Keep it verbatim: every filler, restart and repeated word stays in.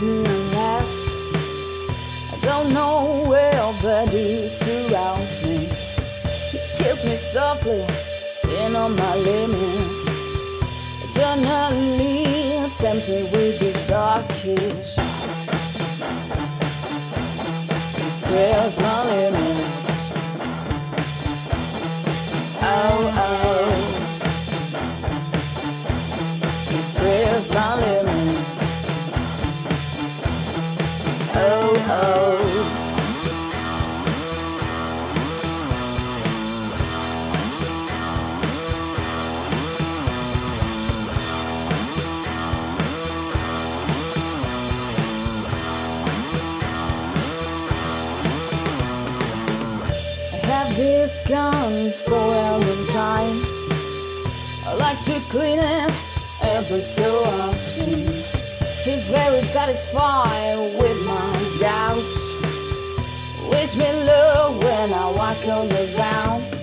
being last. I don't know where, but it's aroused me. You kiss me softly, in on my limits. Eternally tempts me with bizarre kiss. Where's my limits? Oh, oh. Where's my limits? Oh, oh. I have this gun for a long time. I like to clean it every so often. He's very satisfied with my doubts. Wish me luck when I walk all around.